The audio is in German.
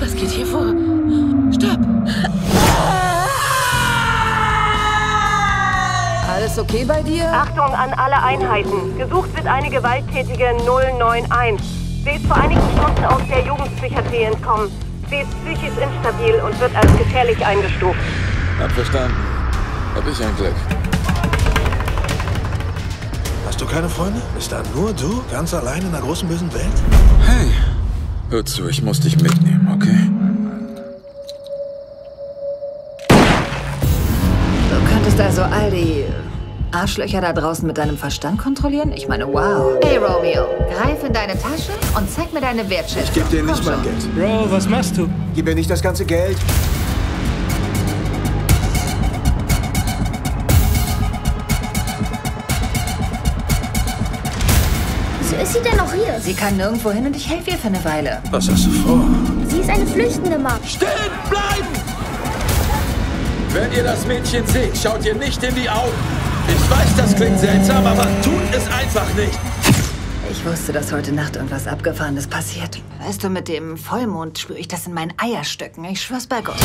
Was geht hier vor? Stopp! Alles okay bei dir? Achtung an alle Einheiten. Gesucht wird eine gewalttätige 091. Sie ist vor einigen Stunden aus der Jugendpsychiatrie entkommen. Sie ist psychisch instabil und wird als gefährlich eingestuft. Hab verstanden. Hab ich ein Glück. Hast du keine Freunde? Bist da nur du? Ganz allein in der großen bösen Welt? Hey, hör zu, ich muss dich mitnehmen, okay? Du könntest also all die Arschlöcher da draußen mit deinem Verstand kontrollieren? Ich meine, wow. Hey, Romeo, greif in deine Tasche und zeig mir deine Wertschätzung. Ich geb dir nicht mein Geld. Bro, was machst du? Gib mir nicht das ganze Geld. Wieso ist sie denn noch hier? Sie kann nirgendwo hin und ich helfe ihr für eine Weile. Was hast du vor? Sie ist eine flüchtende Magd. Stehen bleiben! Wenn ihr das Mädchen seht, schaut ihr nicht in die Augen. Ich weiß, das klingt seltsam, aber tut es einfach nicht. Ich wusste, dass heute Nacht irgendwas Abgefahrenes passiert. Weißt du, mit dem Vollmond spüre ich das in meinen Eierstöcken. Ich schwör's bei Gott.